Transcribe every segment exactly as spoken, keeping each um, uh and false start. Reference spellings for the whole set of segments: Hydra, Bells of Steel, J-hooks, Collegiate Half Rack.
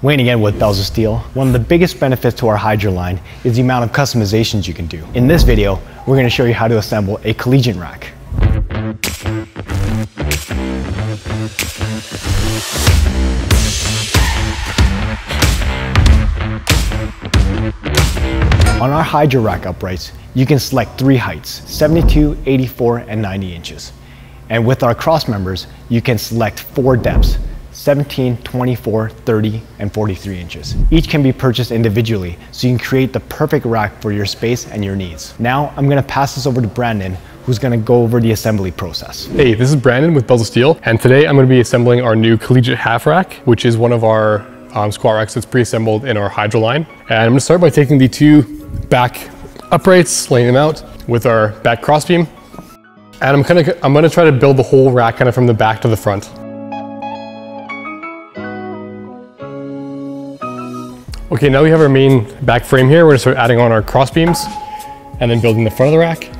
Weighing again with Bells of Steel, one of the biggest benefits to our Hydra line is the amount of customizations you can do. In this video, we're going to show you how to assemble a collegiate rack. On our Hydra rack uprights, you can select three heights, seventy-two, eighty-four, and ninety inches. And with our cross members, you can select four depths, seventeen, twenty-four, thirty, and forty-three inches. Each can be purchased individually, so you can create the perfect rack for your space and your needs. Now, I'm gonna pass this over to Brandon, who's gonna go over the assembly process. Hey, this is Brandon with Bells of Steel, and today I'm gonna be assembling our new Collegiate Half Rack, which is one of our um, squat racks that's pre-assembled in our Hydra line. And I'm gonna start by taking the two back uprights, laying them out with our back crossbeam. And I'm, kinda, I'm gonna try to build the whole rack kind of from the back to the front. Okay, now we have our main back frame here. We're gonna start adding on our cross beams and then building the front of the rack.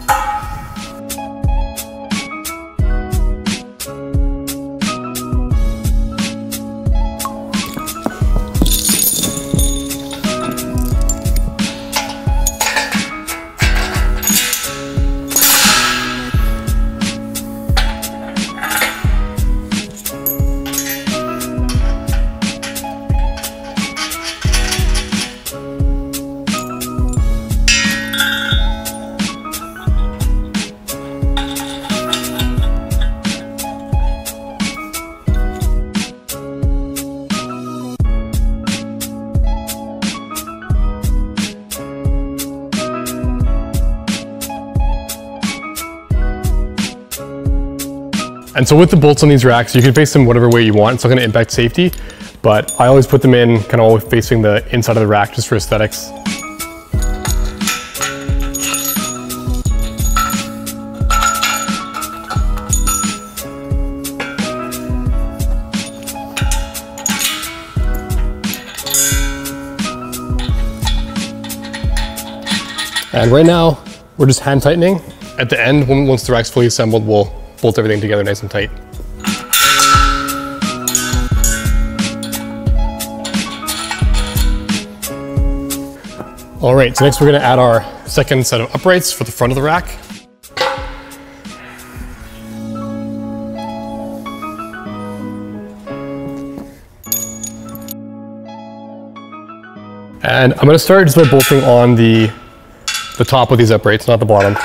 And so with the bolts on these racks, you can face them whatever way you want. It's not going to impact safety, but I always put them in kind of always facing the inside of the rack just for aesthetics. And right now, we're just hand tightening. At the end, once the rack's fully assembled, we'll bolt everything together nice and tight. All right, so next we're gonna add our second set of uprights for the front of the rack. And I'm gonna start just by bolting on the, the top of these uprights, not the bottom.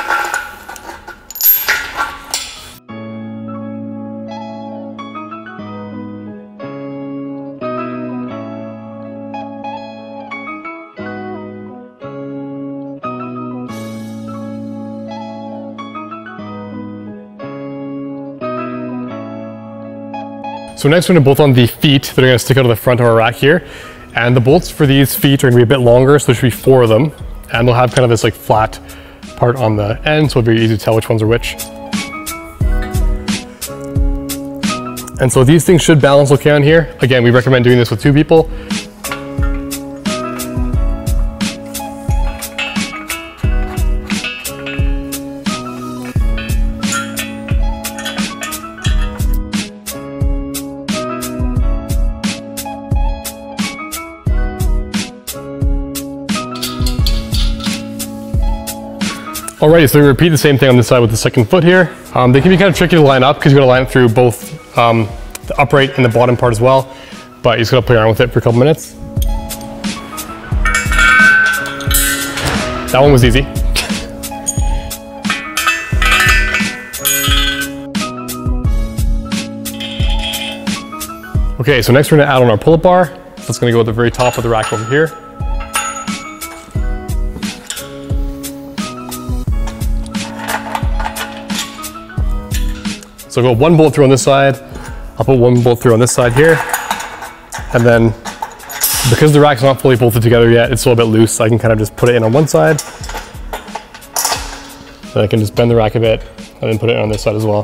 So next we're gonna bolt on the feet that are gonna stick out of the front of our rack here. And the bolts for these feet are gonna be a bit longer, so there should be four of them. And they'll have kind of this like flat part on the end, so it'll be easy to tell which ones are which. And so these things should balance okay on here. Again, we recommend doing this with two people. Alrighty, so we repeat the same thing on this side with the second foot here. Um, they can be kind of tricky to line up because you gotta line it through both um, the upright and the bottom part as well, but you just gotta play around with it for a couple minutes. That one was easy. Okay, so next we're gonna add on our pull-up bar. So it's gonna go at the very top of the rack over here. So I'll go one bolt through on this side, I'll put one bolt through on this side here, and then because the rack's not fully bolted together yet, it's still a bit loose, so I can kind of just put it in on one side, then I can just bend the rack a bit, and then put it on this side as well.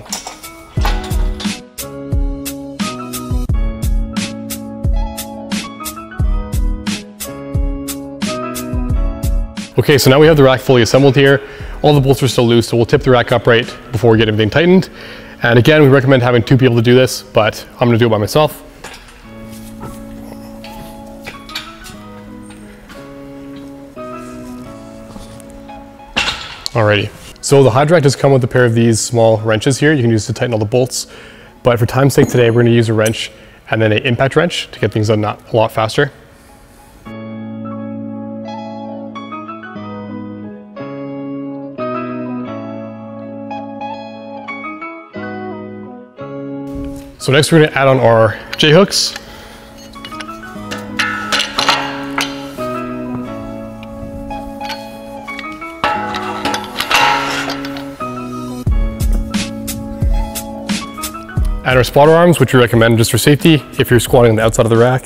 Okay, so now we have the rack fully assembled here. All the bolts are still loose, so we'll tip the rack upright before we get everything tightened. And again, we recommend having two people to do this, but I'm gonna do it by myself. Alrighty. So the Hydra does come with a pair of these small wrenches here. You can use to tighten all the bolts, but for time's sake today, we're going to use a wrench and then an impact wrench to get things done a lot faster. So next we're going to add on our J-hooks. Add our spotter arms, which we recommend just for safety if you're squatting on the outside of the rack.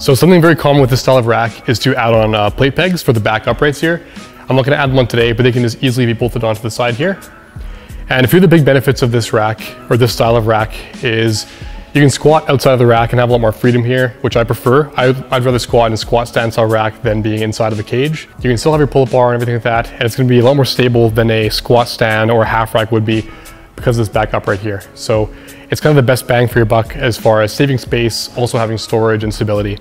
So something very common with this style of rack is to add on uh, plate pegs for the back uprights here. I'm not going to add one today, but they can just easily be bolted onto the side here. And a few of the big benefits of this rack, or this style of rack, is you can squat outside of the rack and have a lot more freedom here, which I prefer. I, I'd rather squat in a squat stand style rack than being inside of a cage. You can still have your pull-up bar and everything like that, and it's gonna be a lot more stable than a squat stand or a half rack would be because of this back upright here. So it's kind of the best bang for your buck as far as saving space, also having storage and stability.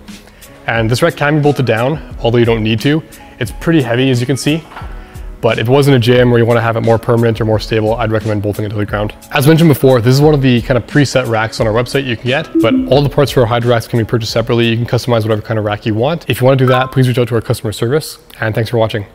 And this rack can be bolted down, although you don't need to. It's pretty heavy, as you can see. But if it wasn't a gym where you want to have it more permanent or more stable, I'd recommend bolting it to the ground. As mentioned before, this is one of the kind of preset racks on our website you can get, but all the parts for our Hydra racks can be purchased separately. You can customize whatever kind of rack you want. If you want to do that, please reach out to our customer service, and thanks for watching.